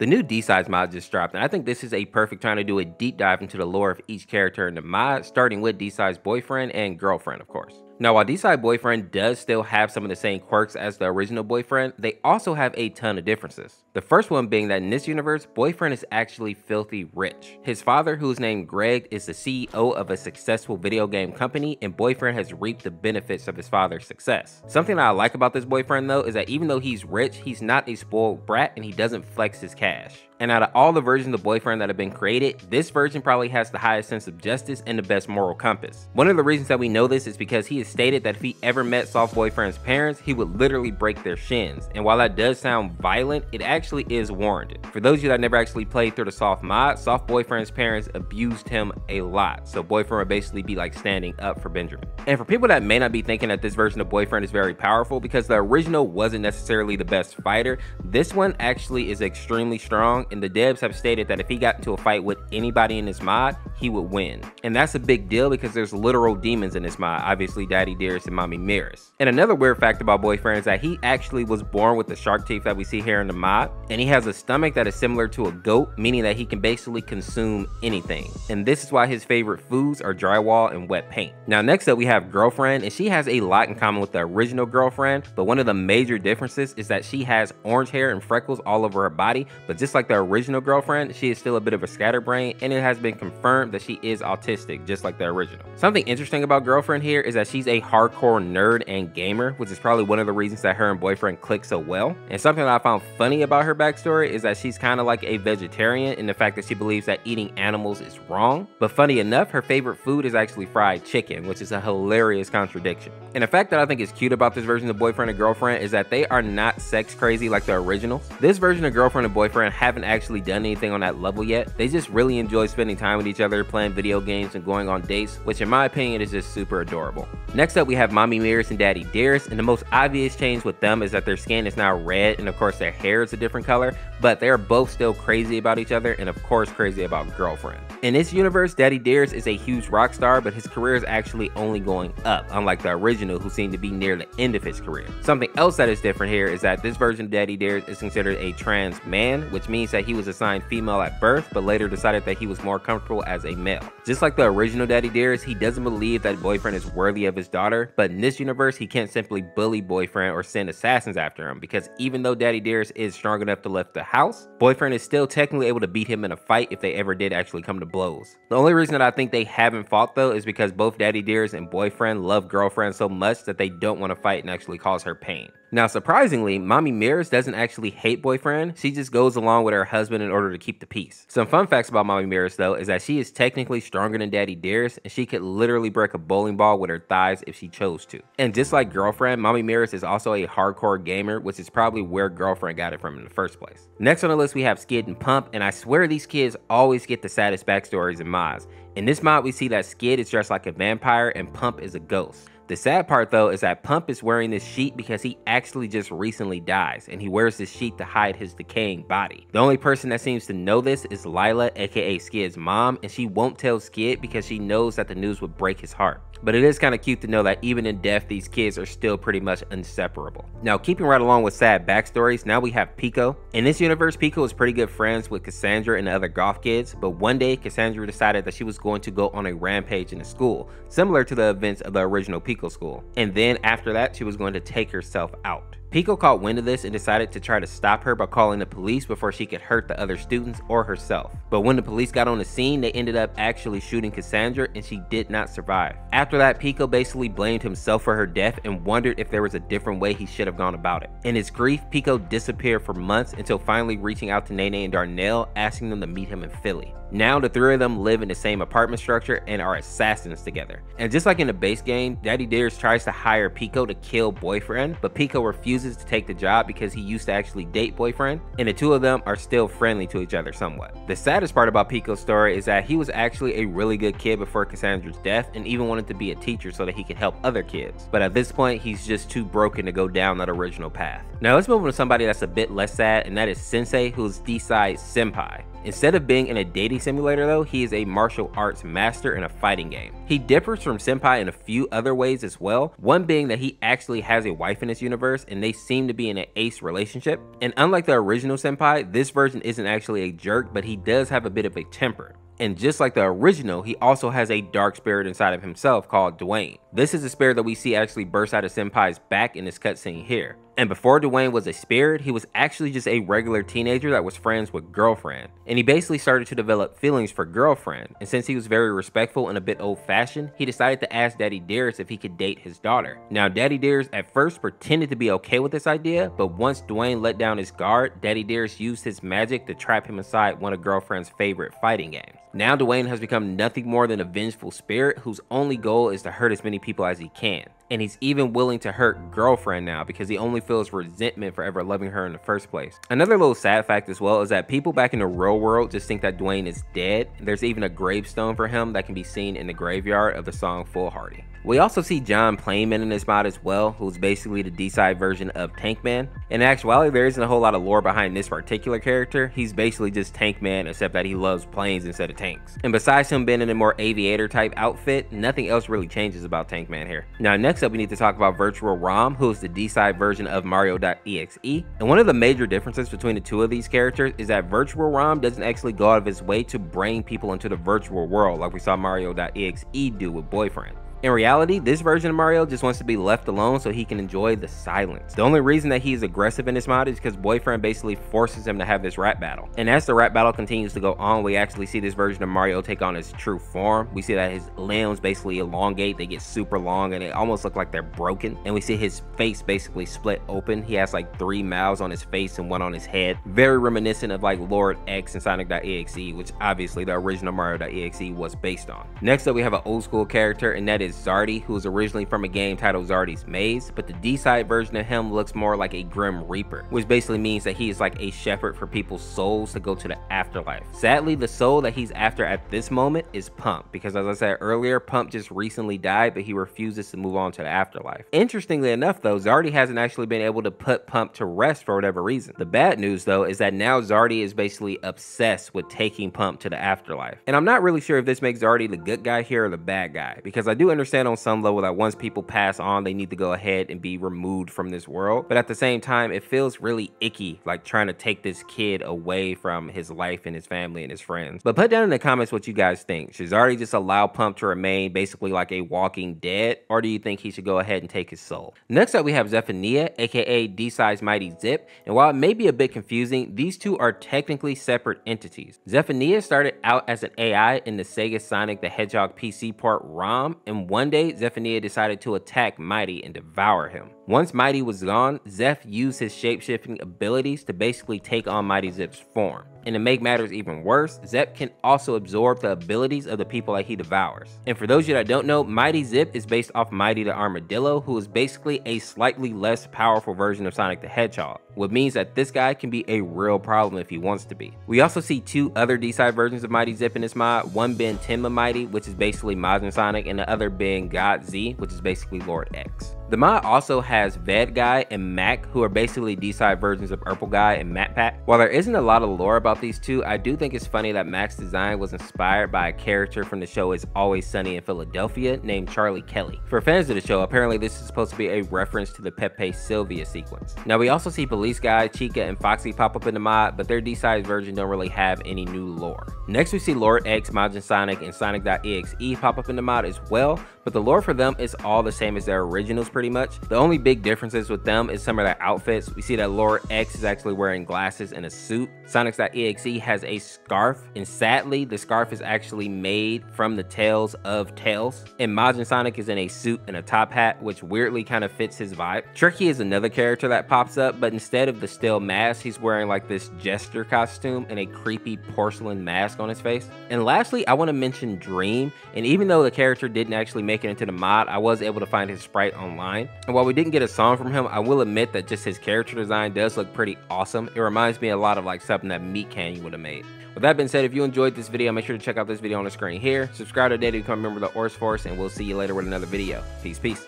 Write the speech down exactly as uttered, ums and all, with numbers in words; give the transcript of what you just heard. The new D-Sides mod just dropped, and I think this is a perfect time to do a deep dive into the lore of each character in the mod, starting with D-Sides boyfriend and girlfriend, of course. Now, while D-Sides boyfriend does still have some of the same quirks as the original boyfriend, they also have a ton of differences. The first one being that in this universe, boyfriend is actually filthy rich. His father, who is named Greg, is the C E O of a successful video game company, and boyfriend has reaped the benefits of his father's success. Something that I like about this boyfriend though is that even though he's rich, he's not a spoiled brat and he doesn't flex his cash. And out of all the versions of boyfriend that have been created, this version probably has the highest sense of justice and the best moral compass. One of the reasons that we know this is because he has stated that if he ever met Soft Boyfriend's parents, he would literally break their shins. And while that does sound violent, it actually is warranted. For those of you that never actually played through the Soft mod, Soft Boyfriend's parents abused him a lot. So boyfriend would basically be like standing up for Benjamin. And for people that may not be thinking that this version of boyfriend is very powerful, because the original wasn't necessarily the best fighter, this one actually is extremely strong. And the devs have stated that if he got into a fight with anybody in this mod, he would win. And that's a big deal because there's literal demons in this mod, obviously Daddy Dearest and Mommy Mearest. And another weird fact about boyfriend is that he actually was born with the shark teeth that we see here in the mod, and he has a stomach that is similar to a goat, meaning that he can basically consume anything. And this is why his favorite foods are drywall and wet paint. Now next up we have girlfriend, and she has a lot in common with the original girlfriend, but one of the major differences is that she has orange hair and freckles all over her body. But just like the original girlfriend, she is still a bit of a scatterbrain, and it has been confirmed that she is autistic, just like the original. Something interesting about girlfriend here is that she's a hardcore nerd and gamer, which is probably one of the reasons that her and boyfriend click so well. And something that I found funny about her backstory is that she's kind of like a vegetarian in the fact that she believes that eating animals is wrong. But funny enough, her favorite food is actually fried chicken, which is a hilarious contradiction. And the fact that I think is cute about this version of boyfriend and girlfriend is that they are not sex crazy like the originals. This version of girlfriend and boyfriend haven't actually done anything on that level yet. They just really enjoy spending time with each other, playing video games and going on dates, which in my opinion is just super adorable. Next up we have Mommy Mirrors and Daddy Dearest, and the most obvious change with them is that their skin is now red, and of course their hair is a different color, but they're both still crazy about each other and of course crazy about girlfriend. In this universe, Daddy Dearest is a huge rock star, but his career is actually only going up, unlike the original who seemed to be near the end of his career. Something else that is different here is that this version of Daddy Dearest is considered a trans man, which means that he was assigned female at birth but later decided that he was more comfortable as a male. Just like the original Daddy Dearest, he doesn't believe that boyfriend is worthy of his daughter, but in this universe he can't simply bully boyfriend or send assassins after him, because even though Daddy Dearest is strong enough to leave the house, boyfriend is still technically able to beat him in a fight if they ever did actually come to blows. The only reason that I think they haven't fought though is because both Daddy Dearest and boyfriend love girlfriend so much that they don't want to fight and actually cause her pain. Now surprisingly, Mommy Mearest doesn't actually hate boyfriend, she just goes along with her husband in order to keep the peace. Some fun facts about Mommy Mearest though is that she is technically stronger than Daddy Dearest, and she could literally break a bowling ball with her thighs if she chose to. And just like girlfriend, Mommy Mearest is also a hardcore gamer, which is probably where girlfriend got it from in the first place. Next on the list we have Skid and Pump, and I swear these kids always get the saddest backstories in mods. In this mod we see that Skid is dressed like a vampire and Pump is a ghost. The sad part though is that Pump is wearing this sheet because he actually just recently dies, and he wears this sheet to hide his decaying body. The only person that seems to know this is Lila, aka Skid's mom, and she won't tell Skid because she knows that the news would break his heart. But it is kind of cute to know that even in death these kids are still pretty much inseparable. Now keeping right along with sad backstories, now we have Pico. In this universe, Pico is pretty good friends with Cassandra and the other goth kids, but one day Cassandra decided that she was going to go on a rampage in the school, similar to the events of the original Pico school, and then after that she was going to take herself out. Pico caught wind of this and decided to try to stop her by calling the police before she could hurt the other students or herself. But when the police got on the scene, they ended up actually shooting Cassandra, and she did not survive. After that, Pico basically blamed himself for her death and wondered if there was a different way he should have gone about it. In his grief, Pico disappeared for months until finally reaching out to Nene and Darnell, asking them to meet him in Philly. Now the three of them live in the same apartment structure and are assassins together. And just like in the base game, Daddy Dearest tries to hire Pico to kill boyfriend, but Pico refuses to take the job because he used to actually date boyfriend, and the two of them are still friendly to each other somewhat. The saddest part about Pico's story is that he was actually a really good kid before Cassandra's death, and even wanted to be a teacher so that he could help other kids, but at this point he's just too broken to go down that original path. Now let's move on to somebody that's a bit less sad, and that is Sensei, who's D-Sides Senpai. Instead of being in a dating simulator though, he is a martial arts master in a fighting game. He differs from Senpai in a few other ways as well, one being that he actually has a wife in this universe and they seem to be in an ace relationship. And unlike the original Senpai, this version isn't actually a jerk, but he does have a bit of a temper. And just like the original, he also has a dark spirit inside of himself called Dwayne. This is the spirit that we see actually burst out of Senpai's back in this cutscene here. And before Dwayne was a spirit, he was actually just a regular teenager that was friends with girlfriend. And he basically started to develop feelings for girlfriend. And since he was very respectful and a bit old fashioned, he decided to ask Daddy Dearest if he could date his daughter. Now Daddy Dearest at first pretended to be okay with this idea, but once Dwayne let down his guard, Daddy Dearest used his magic to trap him inside one of girlfriend's favorite fighting games. Now Dwayne has become nothing more than a vengeful spirit whose only goal is to hurt as many people as he can. And he's even willing to hurt girlfriend now because he only feels resentment for ever loving her in the first place. Another little sad fact as well is that people back in the real world just think that Dwayne is dead. There's even a gravestone for him that can be seen in the graveyard of the song Fullhardy. We also see John Playman in this mod as well, who's basically the D-Side version of Tankman. In actuality, there isn't a whole lot of lore behind this particular character. He's basically just Tankman, except that he loves planes instead of tanks. And besides him being in a more aviator type outfit, nothing else really changes about Tankman here. Now next up we need to talk about Virtual Rom, who is the D-Side version of Mario dot E X E. And one of the major differences between the two of these characters is that Virtual Rom doesn't actually go out of his way to bring people into the virtual world like we saw Mario dot E X E do with Boyfriend. In reality, this version of Mario just wants to be left alone so he can enjoy the silence. The only reason that he's aggressive in this mod is because Boyfriend basically forces him to have this rap battle. And as the rap battle continues to go on, we actually see this version of Mario take on his true form. We see that his limbs basically elongate, they get super long and they almost look like they're broken. And we see his face basically split open. He has like three mouths on his face and one on his head. Very reminiscent of like Lord X and Sonic dot E X E, which obviously the original Mario dot E X E was based on. Next up we have an old school character, and that is Zardy, who is originally from a game titled Zardy's Maze, but the D-Side version of him looks more like a Grim Reaper, which basically means that he is like a shepherd for people's souls to go to the afterlife. Sadly, the soul that he's after at this moment is Pump, because as I said earlier, Pump just recently died, but he refuses to move on to the afterlife. Interestingly enough though, Zardy hasn't actually been able to put Pump to rest for whatever reason. The bad news though is that now Zardy is basically obsessed with taking Pump to the afterlife. And I'm not really sure if this makes Zardy the good guy here or the bad guy, because I do understand understand on some level that once people pass on, they need to go ahead and be removed from this world, but at the same time it feels really icky like trying to take this kid away from his life and his family and his friends. But put down in the comments what you guys think. Should Zardy just allow Pump to remain basically like a walking dead, or do you think he should go ahead and take his soul? Next up we have Zephaniah, aka D-Sides Mighty Zip, and while it may be a bit confusing, these two are technically separate entities. Zephaniah started out as an A I in the Sega Sonic the Hedgehog P C port ROM, and one day, Zephaniah decided to attack Mighty and devour him. Once Mighty was gone, Zeph used his shape-shifting abilities to basically take on Mighty Zip's form. And to make matters even worse, Zep can also absorb the abilities of the people that he devours. And for those of you that don't know, Mighty Zip is based off Mighty the Armadillo, who is basically a slightly less powerful version of Sonic the Hedgehog, which means that this guy can be a real problem if he wants to be. We also see two other D-Side versions of Mighty Zip in this mod, one being Timma Mighty, which is basically Majin Sonic, and the other being God Z, which is basically Lord X. The mod also has Ved Guy and Mac, who are basically D-Side versions of Urple Guy and MatPat. While there isn't a lot of lore about these two, I do think it's funny that Mac's design was inspired by a character from the show It's Always Sunny in Philadelphia named Charlie Kelly. For fans of the show, apparently this is supposed to be a reference to the Pepe Sylvia sequence. Now we also see Police Guy, Chica, and Foxy pop up in the mod, but their D-Side version don't really have any new lore. Next we see Lord X, Majin Sonic, and Sonic dot E X E pop up in the mod as well, but the lore for them is all the same as their originals pretty much. The only big differences with them is some of their outfits. We see that Lord X is actually wearing glasses and a suit. Sonic dot E X E has a scarf, and sadly the scarf is actually made from the tails of Tails. And Majin Sonic is in a suit and a top hat, which weirdly kind of fits his vibe. Tricky is another character that pops up, but instead of the steel mask, he's wearing like this jester costume and a creepy porcelain mask on his face. And lastly, I want to mention Dream, and even though the character didn't actually make into the mod, I was able to find his sprite online, and while we didn't get a song from him, I will admit that just his character design does look pretty awesome. It reminds me a lot of like something that Meat Canyon would have made. With that being said, if you enjoyed this video, make sure to check out this video on the screen here, subscribe today to become a member of the Orse Force, and we'll see you later with another video. Peace peace.